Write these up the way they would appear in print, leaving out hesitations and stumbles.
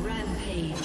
Rampage.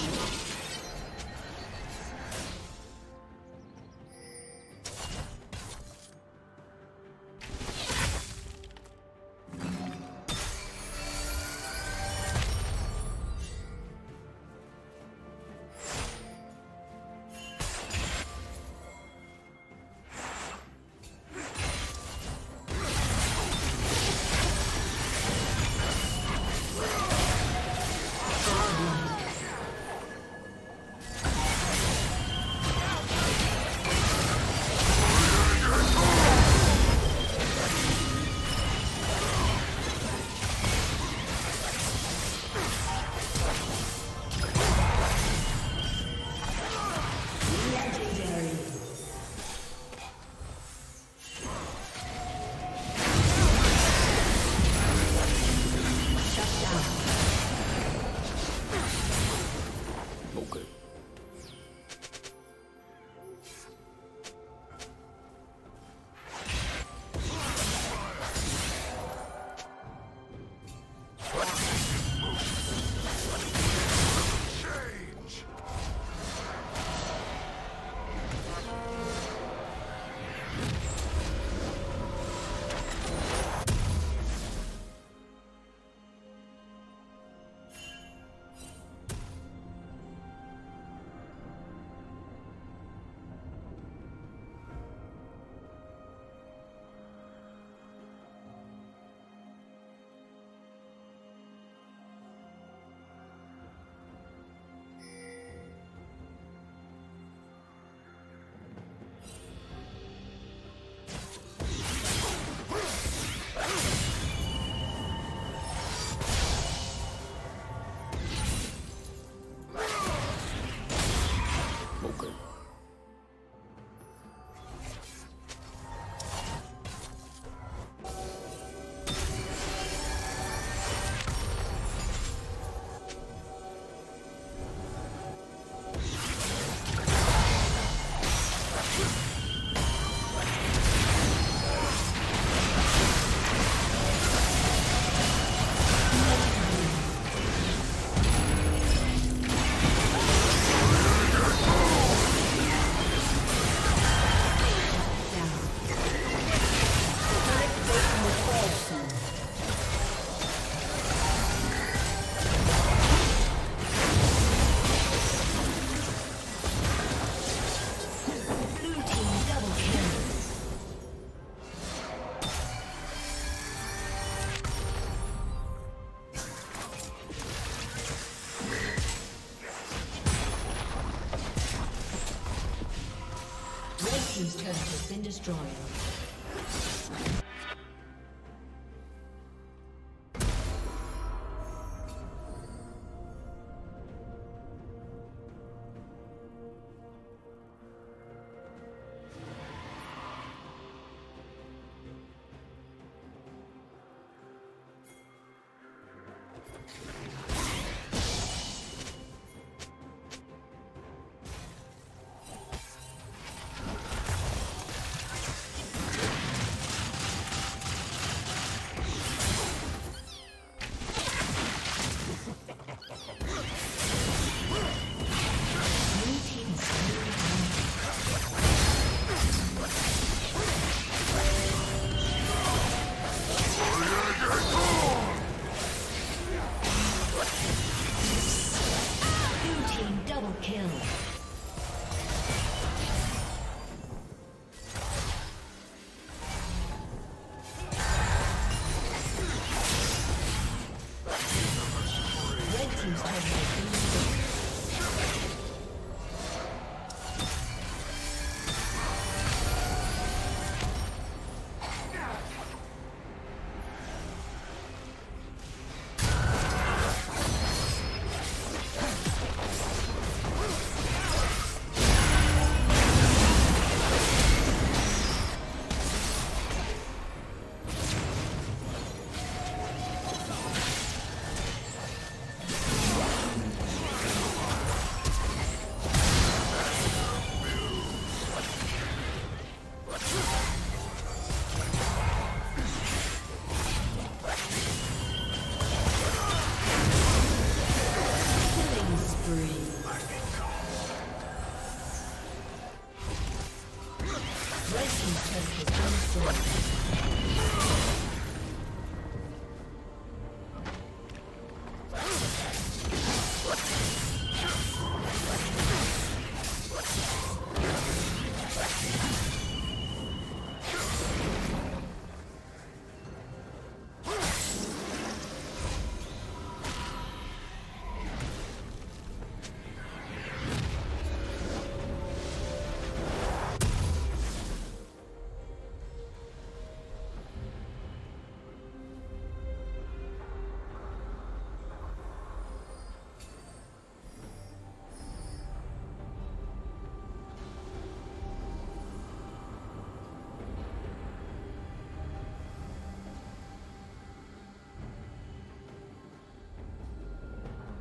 turret has been destroyed.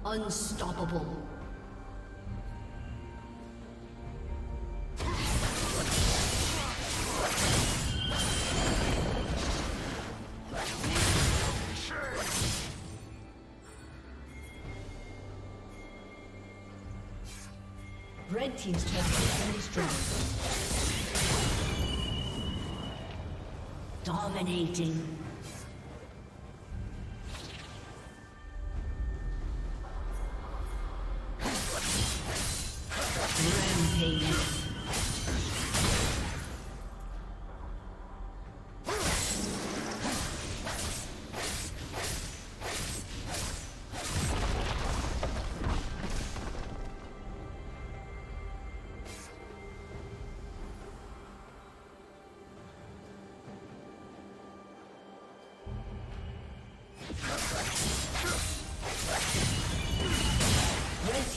Unstoppable. Red team's turret is very strong. Dominating.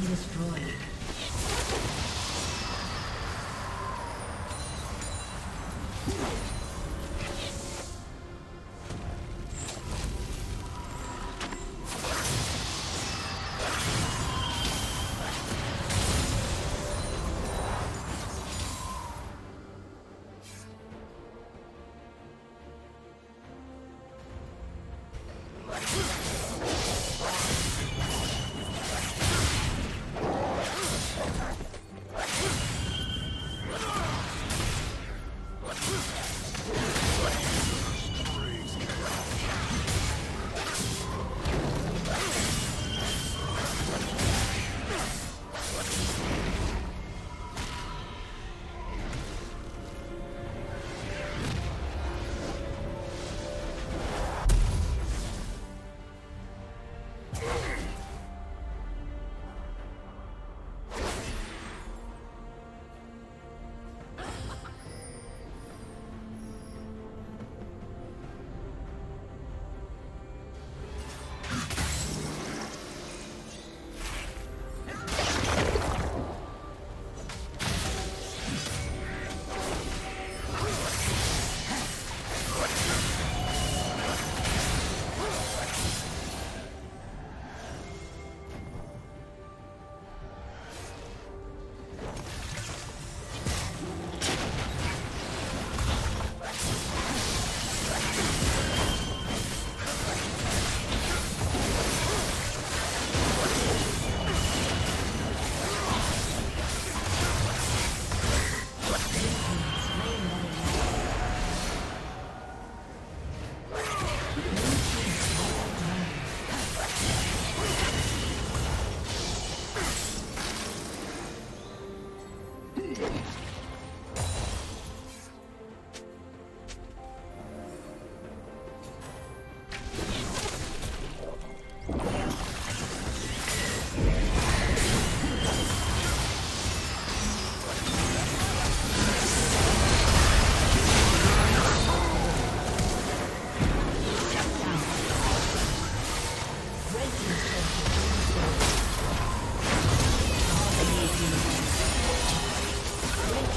Destroyed.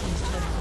Team's turret.